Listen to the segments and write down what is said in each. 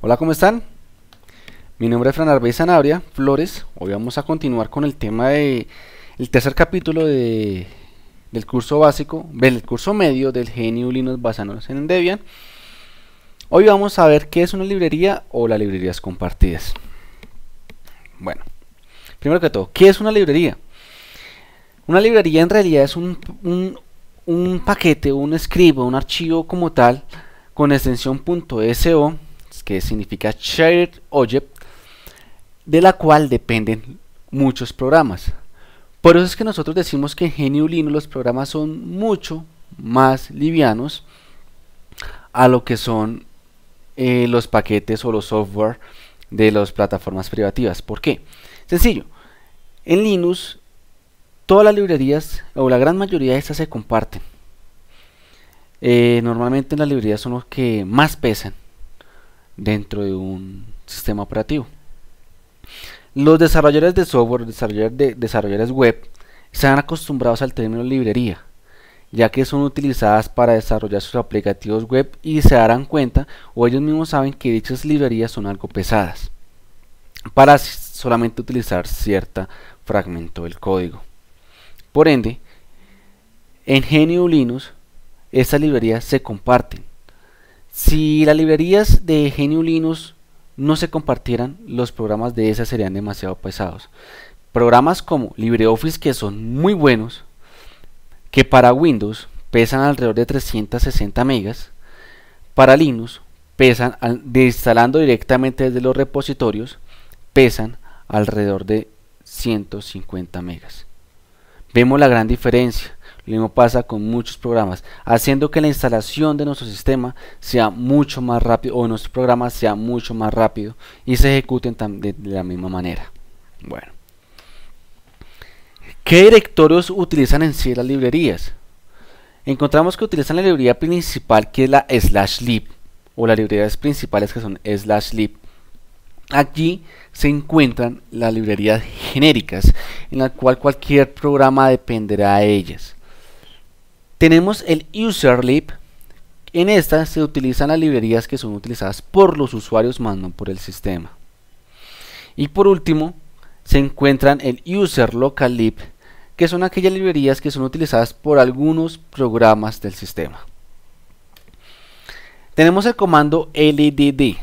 Hola, ¿cómo están? Mi nombre es Fran Arbay Zanabria Flores. Hoy vamos a continuar con el tema del tercer capítulo del curso básico, del curso medio del GNU Linux basándonos en Debian. Hoy vamos a ver qué es una librería o las librerías compartidas. Bueno, primero que todo, ¿qué es una librería? Una librería en realidad es un paquete, un script, un archivo como tal con extensión .so, que significa Shared Object, de la cual dependen muchos programas. Por eso es que nosotros decimos que en GNU Linux los programas son mucho más livianos a lo que son los paquetes o los software de las plataformas privativas. ¿Por qué? Sencillo, en Linux todas las librerías o la gran mayoría de estas se comparten. Normalmente las librerías son los que más pesan dentro de un sistema operativo. Los desarrolladores de software, desarrolladores web, están acostumbrados al término librería, ya que son utilizadas para desarrollar sus aplicativos web, y se darán cuenta, o ellos mismos saben, que dichas librerías son algo pesadas para solamente utilizar cierto fragmento del código. Por ende, en GNU Linux estas librerías se comparten. Si las librerías de GNU Linux no se compartieran, los programas de esas serían demasiado pesados. Programas como LibreOffice, que son muy buenos, que para Windows pesan alrededor de 360 megas, para Linux pesan, instalando directamente desde los repositorios, pesan alrededor de 150 megas. Vemos la gran diferencia. Lo mismo pasa con muchos programas, haciendo que la instalación de nuestro sistema sea mucho más rápido, o nuestros programas sea mucho más rápido, y se ejecuten de la misma manera. Bueno, ¿qué directorios utilizan en sí las librerías? Encontramos que utilizan la librería principal, que es la /lib, o las librerías principales, que son /lib. Aquí se encuentran las librerías genéricas, en la cual cualquier programa dependerá de ellas. Tenemos el userlib. En esta se utilizan las librerías que son utilizadas por los usuarios, más no por el sistema. Y por último se encuentran el userlocallib, que son aquellas librerías que son utilizadas por algunos programas del sistema. Tenemos el comando ldd.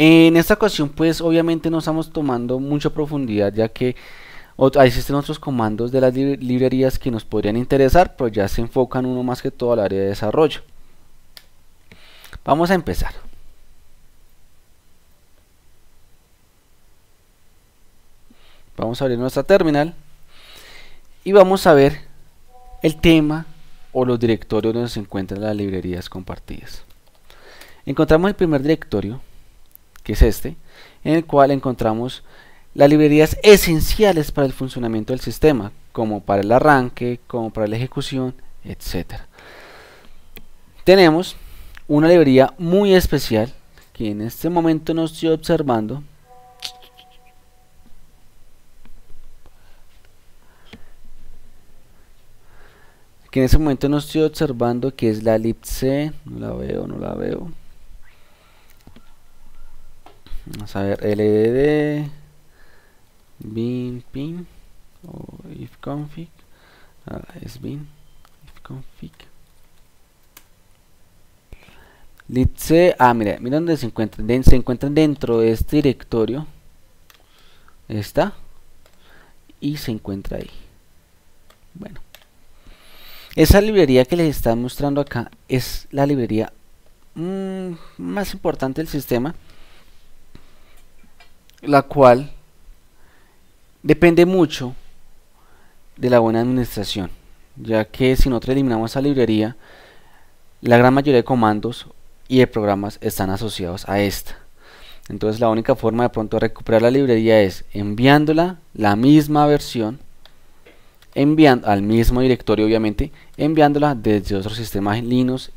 En esta ocasión pues obviamente no estamos tomando mucha profundidad, ya que existen otros comandos de las librerías que nos podrían interesar, pero ya se enfocan uno más que todo al área de desarrollo. Vamos a empezar. Vamos a abrir nuestra terminal y vamos a ver el tema o los directorios donde se encuentran las librerías compartidas. Encontramos el primer directorio, que es este, en el cual encontramos las librerías esenciales para el funcionamiento del sistema, como para el arranque, como para la ejecución, etc. Tenemos una librería muy especial que en este momento no estoy observando, que es la libc. No la veo. Vamos a ver, ldd bin pin o ifconfig, es bin ifconfig libc. Mira dónde se encuentran. Se encuentran dentro de este directorio, está, y se encuentra ahí. Bueno, esa librería que les está mostrando acá es la librería más importante del sistema, la cual depende mucho de la buena administración, ya que si nosotros eliminamos esa librería, la gran mayoría de comandos y de programas están asociados a esta. Entonces la única forma de pronto recuperar la librería es enviándola la misma versión, enviando al mismo directorio obviamente, enviándola desde otros sistemas Linux,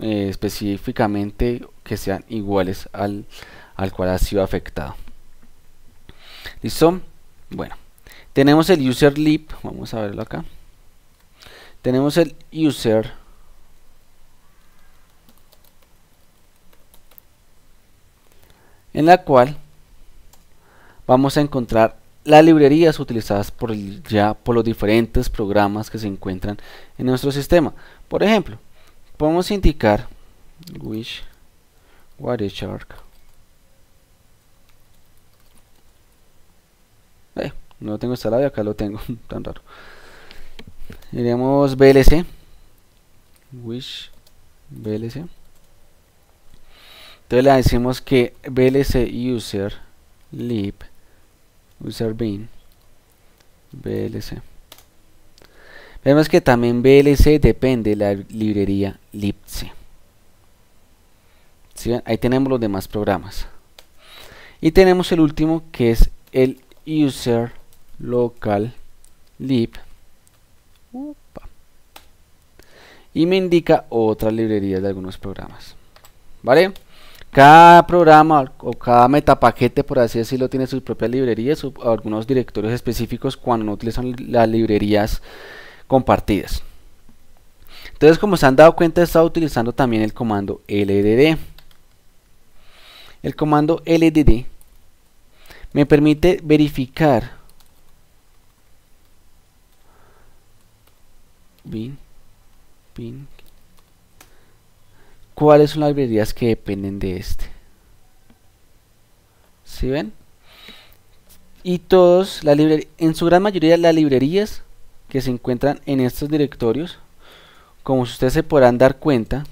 específicamente que sean iguales al cual ha sido afectado. ¿Listo? Bueno, tenemos el userlib, vamos a verlo acá. Tenemos el en la cual vamos a encontrar las librerías utilizadas por los diferentes programas que se encuentran en nuestro sistema. Por ejemplo, podemos indicar wireshark. No lo tengo instalado y acá lo tengo, tan raro. Iremos blc, blc. Entonces le decimos que blc user lib user bin blc. Vemos que también blc depende de la librería libc. ¿Sí? Ahí tenemos los demás programas. Y tenemos el último, que es el user local lib. Y me indica otras librerías de algunos programas. ¿Vale? Cada programa o cada metapaquete, por así decirlo, tiene sus propias librerías o algunos directorios específicos cuando no utilizan las librerías compartidas. Entonces, como se han dado cuenta, he estado utilizando también el comando ldd. El comando ldd me permite verificar cuáles son las librerías que dependen de este. ¿Sí ven? Y todos, en su gran mayoría, las librerías que se encuentran en estos directorios, como ustedes se podrán dar cuenta,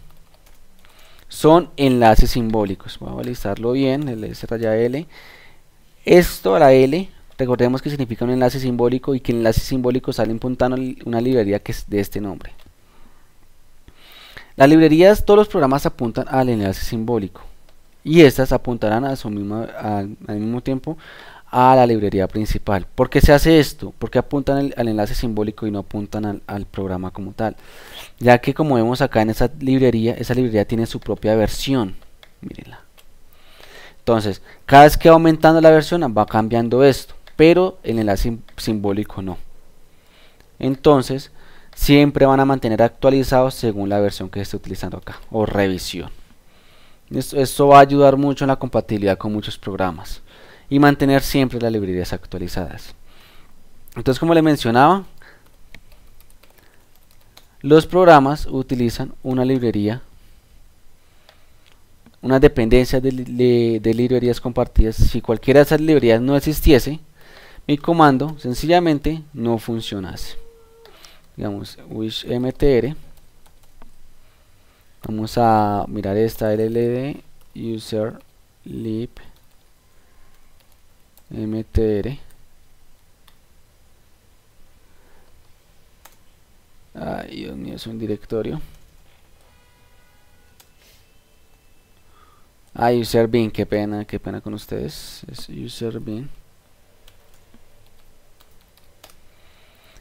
son enlaces simbólicos. Vamos a listarlo bien, ls-l. Esto a la L, recordemos que significa un enlace simbólico, y que el enlace simbólico sale apuntando a una librería que es de este nombre. Las librerías, todos los programas apuntan al enlace simbólico, y estas apuntarán al mismo tiempo a la librería principal. ¿Por qué se hace esto? Porque apuntan al enlace simbólico y no apuntan al programa como tal, ya que, como vemos acá en esa librería tiene su propia versión. Mírenla. Entonces, cada vez que va aumentando la versión va cambiando esto, pero el enlace simbólico no. Entonces, siempre van a mantener actualizados según la versión que esté utilizando acá, o revisión. Esto va a ayudar mucho en la compatibilidad con muchos programas y mantener siempre las librerías actualizadas. Entonces, como les mencionaba, los programas utilizan una librería, unas dependencias de librerías compartidas. Si cualquiera de esas librerías no existiese, mi comando sencillamente no funcionase. Digamos wish mtr, vamos a mirar esta lld user lib mtr. Ay, Dios mío, es un directorio. Ah, user bin, qué pena con ustedes. Es user bin.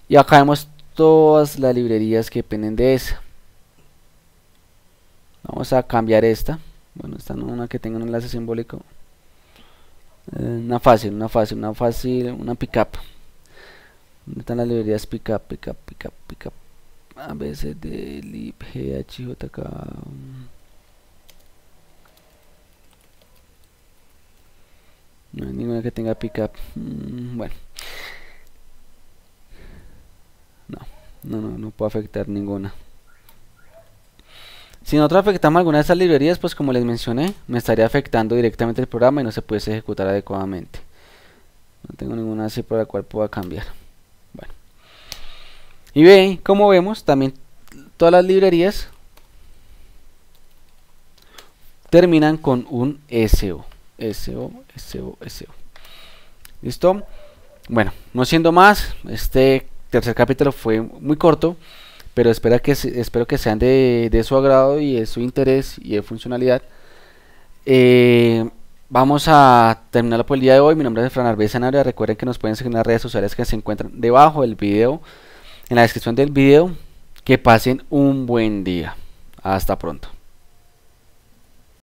Y acá vemos todas las librerías que dependen de esa. Vamos a cambiar esta. Bueno, esta no, una que tenga un enlace simbólico. Una fácil, una pickup. ¿Dónde están las librerías pickup? Pickup. A veces de lib, gh, jk. No hay ninguna que tenga pickup. Bueno, no puedo afectar ninguna. Si nosotros afectamos alguna de estas librerías, pues como les mencioné, me estaría afectando directamente el programa y no se puede ejecutar adecuadamente. No tengo ninguna así por la cual pueda cambiar. Bueno, y bien, como vemos, también todas las librerías terminan con un SO. ¿Listo? Bueno, no siendo más, este tercer capítulo fue muy corto, pero espero que sean de su agrado y de su interés y de funcionalidad. Vamos a terminarlo por el día de hoy. Mi nombre es Fran Arbay Zanabria. Recuerden que nos pueden seguir en las redes sociales que se encuentran debajo del video, en la descripción del video. Que pasen un buen día. Hasta pronto.